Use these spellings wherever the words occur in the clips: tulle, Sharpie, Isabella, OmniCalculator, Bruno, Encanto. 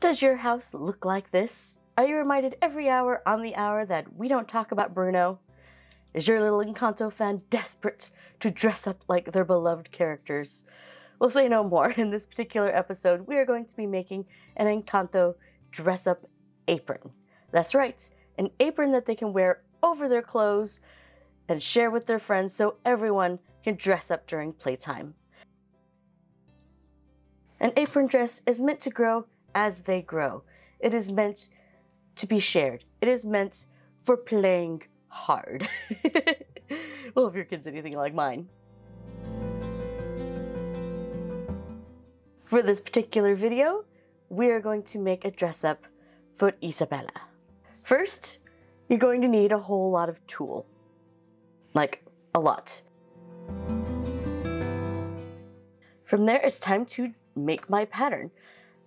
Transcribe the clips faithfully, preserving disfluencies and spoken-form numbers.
Does your house look like this? Are you reminded every hour on the hour that we don't talk about Bruno? Is your little Encanto fan desperate to dress up like their beloved characters? We'll say no more. In this particular episode, we are going to be making an Encanto dress-up apron. That's right, an apron that they can wear over their clothes and share with their friends so everyone can dress up during playtime. An apron dress is meant to grow as they grow. It is meant to be shared. It is meant for playing hard. Well, if your kid's anything like mine. For this particular video, we are going to make a dress up for Isabella. First, you're going to need a whole lot of tulle. Like, a lot. From there, it's time to make my pattern.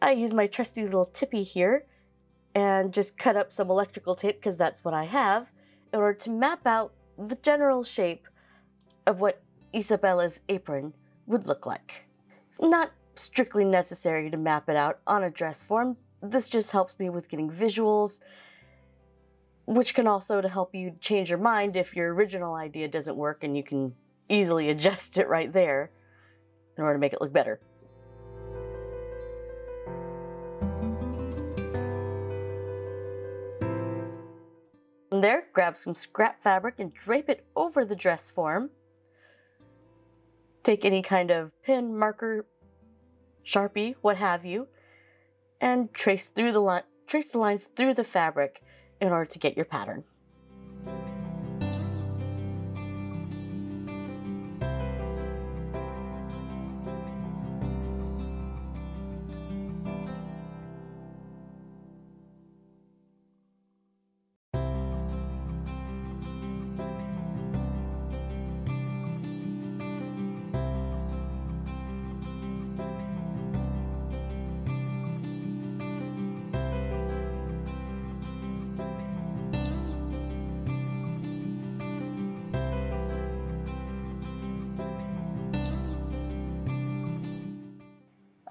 I use my trusty little tippy here and just cut up some electrical tape, because that's what I have, in order to map out the general shape of what Isabella's apron would look like. It's not strictly necessary to map it out on a dress form. This just helps me with getting visuals, which can also to help you change your mind if your original idea doesn't work, and you can easily adjust it right there in order to make it look better. From there, grab some scrap fabric and drape it over the dress form. Take any kind of pin, marker, Sharpie, what have you, and trace through the line, trace the lines through the fabric in order to get your pattern.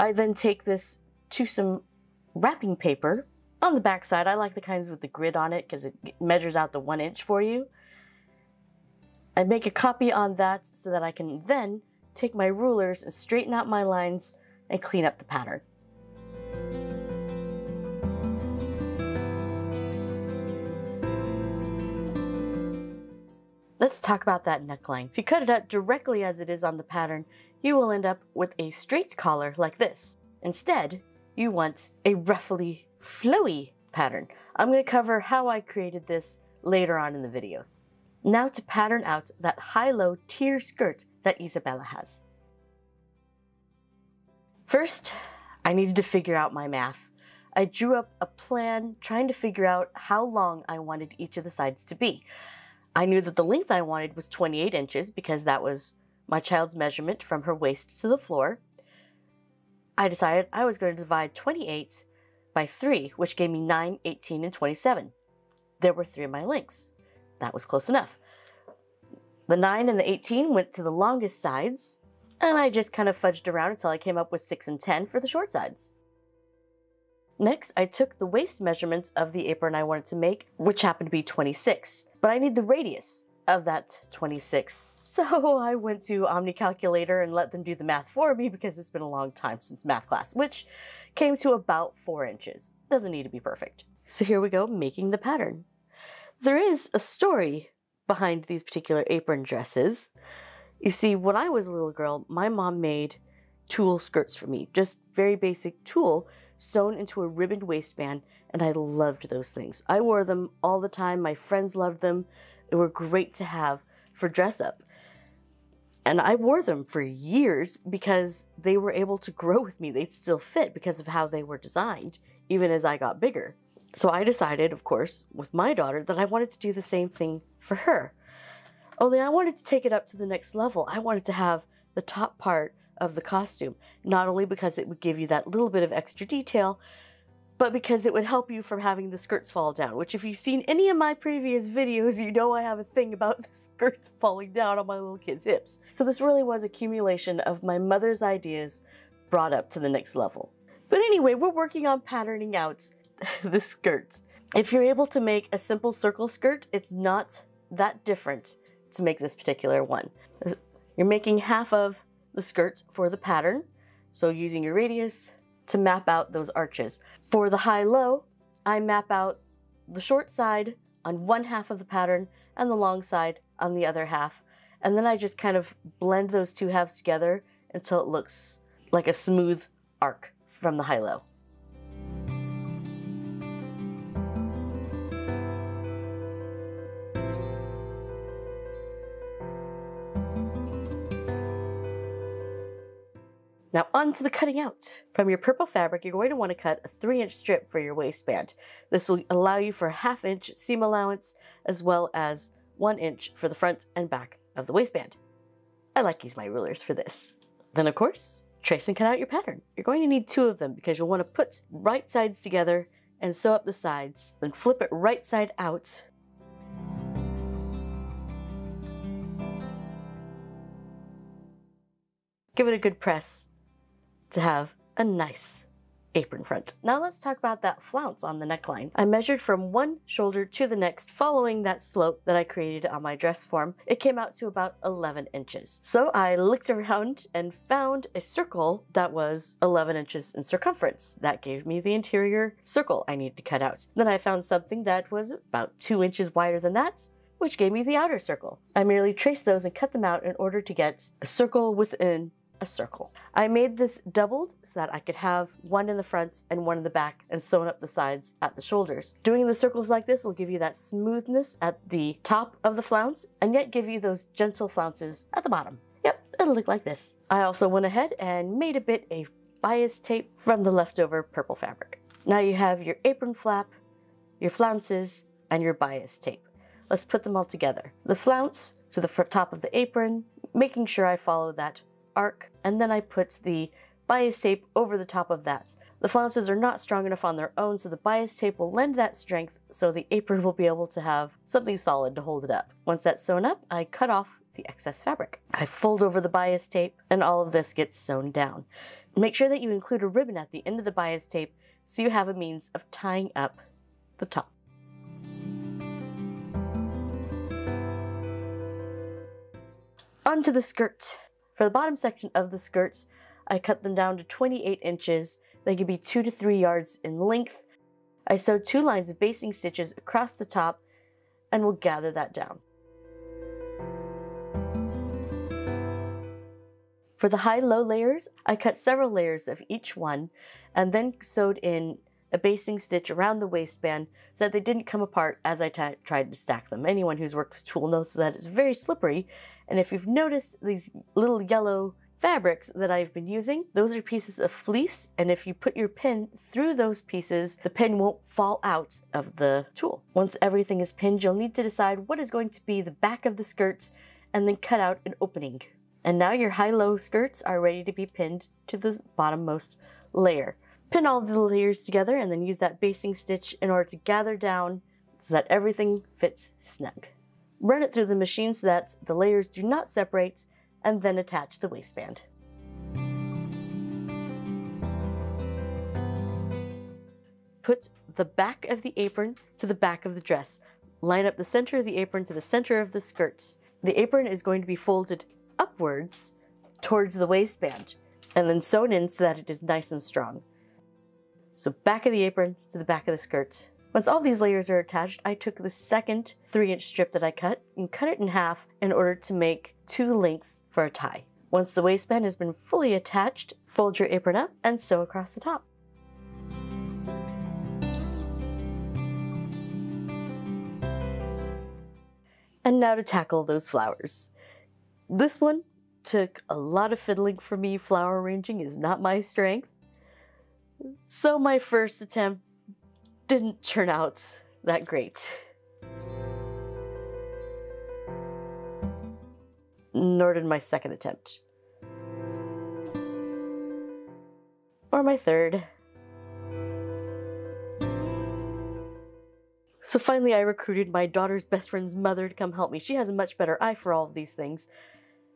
I then take this to some wrapping paper on the back side. I like the kinds with the grid on it because it measures out the one inch for you. I make a copy on that so that I can then take my rulers and straighten out my lines and clean up the pattern. Let's talk about that neckline. If you cut it out directly as it is on the pattern, you will end up with a straight collar like this. Instead, you want a ruffly, flowy pattern. I'm going to cover how I created this later on in the video. Now to pattern out that high-low tier skirt that Isabella has. First, I needed to figure out my math. I drew up a plan trying to figure out how long I wanted each of the sides to be. I knew that the length I wanted was twenty-eight inches because that was my child's measurement from her waist to the floor. I decided I was going to divide twenty-eight by three, which gave me nine, eighteen, and twenty-seven. There were three of my lengths. That was close enough. The nine and the eighteen went to the longest sides, and I just kind of fudged around until I came up with six and ten for the short sides. Next, I took the waist measurements of the apron I wanted to make, which happened to be twenty-six, but I need the radius of that twenty-six. So I went to OmniCalculator and let them do the math for me because it's been a long time since math class, which came to about four inches. Doesn't need to be perfect. So here we go, making the pattern. There is a story behind these particular apron dresses. You see, when I was a little girl, my mom made tulle skirts for me, just very basic tulle sewn into a ribbon waistband, and I loved those things. I wore them all the time. My friends loved them. They were great to have for dress up. And I wore them for years because they were able to grow with me. They'd still fit because of how they were designed, even as I got bigger. So I decided, of course, with my daughter, that I wanted to do the same thing for her. Only I wanted to take it up to the next level. I wanted to have the top part of the costume, not only because it would give you that little bit of extra detail, but because it would help you from having the skirts fall down, which if you've seen any of my previous videos, you know I have a thing about the skirts falling down on my little kid's hips. So this really was an accumulation of my mother's ideas brought up to the next level. But anyway, we're working on patterning out the skirts. If you're able to make a simple circle skirt, it's not that different to make this particular one. You're making half of the skirt for the pattern, so using your radius to map out those arches. For the high-low, I map out the short side on one half of the pattern and the long side on the other half, and then I just kind of blend those two halves together until it looks like a smooth arc from the high-low. Now onto the cutting out. From your purple fabric, you're going to want to cut a three inch strip for your waistband. This will allow you for a half inch seam allowance, as well as one inch for the front and back of the waistband. I like using my rulers for this. Then of course, trace and cut out your pattern. You're going to need two of them because you'll want to put right sides together and sew up the sides, then flip it right side out. Give it a good press to have a nice apron front. Now let's talk about that flounce on the neckline. I measured from one shoulder to the next following that slope that I created on my dress form. It came out to about eleven inches. So I looked around and found a circle that was eleven inches in circumference. That gave me the interior circle I needed to cut out. Then I found something that was about two inches wider than that, which gave me the outer circle. I merely traced those and cut them out in order to get a circle within a circle. I made this doubled so that I could have one in the front and one in the back and sewn up the sides at the shoulders. Doing the circles like this will give you that smoothness at the top of the flounce and yet give you those gentle flounces at the bottom. Yep, it'll look like this. I also went ahead and made a bit of bias tape from the leftover purple fabric. Now you have your apron flap, your flounces, and your bias tape. Let's put them all together. The flounce to the top of the apron, making sure I follow that arc, and then I put the bias tape over the top of that. The flounces are not strong enough on their own, so the bias tape will lend that strength so the apron will be able to have something solid to hold it up. Once that's sewn up, I cut off the excess fabric. I fold over the bias tape and all of this gets sewn down. Make sure that you include a ribbon at the end of the bias tape so you have a means of tying up the top. Onto the skirt. For the bottom section of the skirts, I cut them down to twenty-eight inches. They could be two to three yards in length. I sewed two lines of basting stitches across the top and will gather that down. For the high-low layers, I cut several layers of each one and then sewed in a basting stitch around the waistband so that they didn't come apart as I tried to stack them. Anyone who's worked with tulle knows that it's very slippery. And if you've noticed these little yellow fabrics that I've been using, those are pieces of fleece. And if you put your pin through those pieces, the pin won't fall out of the tulle. Once everything is pinned, you'll need to decide what is going to be the back of the skirts and then cut out an opening. And now your high-low skirts are ready to be pinned to the bottommost layer. Pin all the layers together and then use that basting stitch in order to gather down so that everything fits snug. Run it through the machine so that the layers do not separate, and then attach the waistband. Put the back of the apron to the back of the dress. Line up the center of the apron to the center of the skirt. The apron is going to be folded upwards towards the waistband and then sewn in so that it is nice and strong. So back of the apron to the back of the skirt. Once all these layers are attached, I took the second three inch strip that I cut and cut it in half in order to make two lengths for a tie. Once the waistband has been fully attached, fold your apron up and sew across the top. And now to tackle those flowers. This one took a lot of fiddling for me. Flower arranging is not my strength. So my first attempt didn't turn out that great. Nor did my second attempt. Or my third. So finally I recruited my daughter's best friend's mother to come help me. She has a much better eye for all of these things.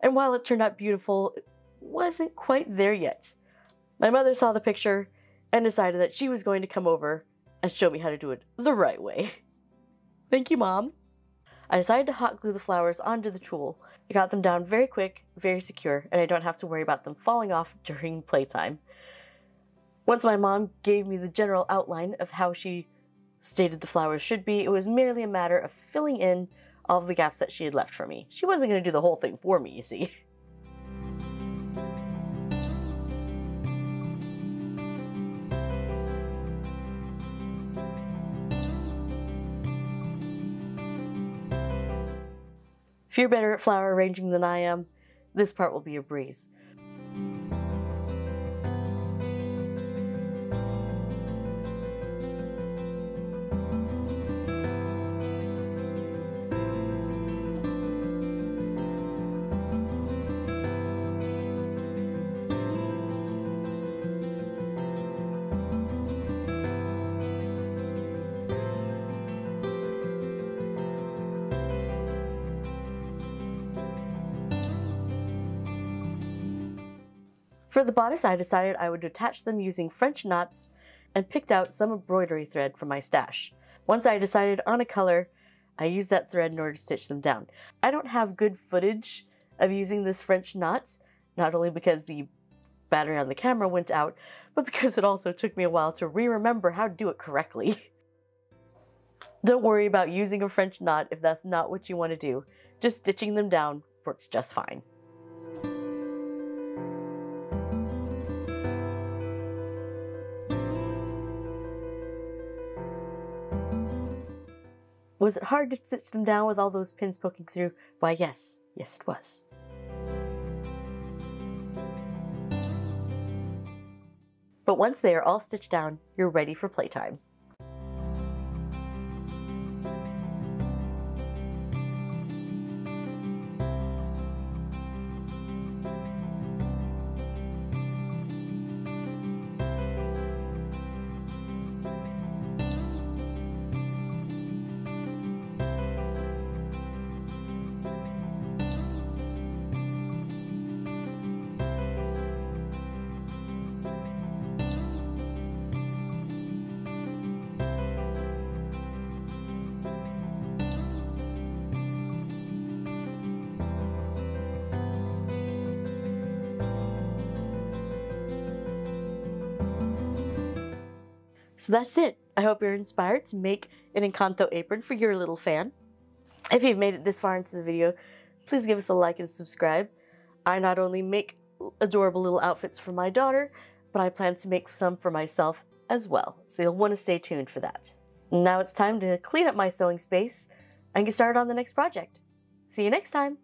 And while it turned out beautiful, it wasn't quite there yet. My mother saw the picture and decided that she was going to come over and show me how to do it the right way. Thank you, Mom. I decided to hot glue the flowers onto the tool. I got them down very quick, very secure, and I don't have to worry about them falling off during playtime. Once my mom gave me the general outline of how she stated the flowers should be, it was merely a matter of filling in all of the gaps that she had left for me. She wasn't going to do the whole thing for me, you see. If you're better at flower arranging than I am, this part will be a breeze. For the bodice, I decided I would attach them using French knots and picked out some embroidery thread from my stash. Once I decided on a color, I used that thread in order to stitch them down. I don't have good footage of using this French knot, not only because the battery on the camera went out, but because it also took me a while to re-remember how to do it correctly. Don't worry about using a French knot if that's not what you want to do. Just stitching them down works just fine. Was it hard to stitch them down with all those pins poking through? Why, yes. Yes, it was. But once they are all stitched down, you're ready for playtime. So that's it. I hope you're inspired to make an Encanto apron for your little fan. If you've made it this far into the video, please give us a like and subscribe. I not only make adorable little outfits for my daughter, but I plan to make some for myself as well. So you'll want to stay tuned for that. Now it's time to clean up my sewing space and get started on the next project. See you next time.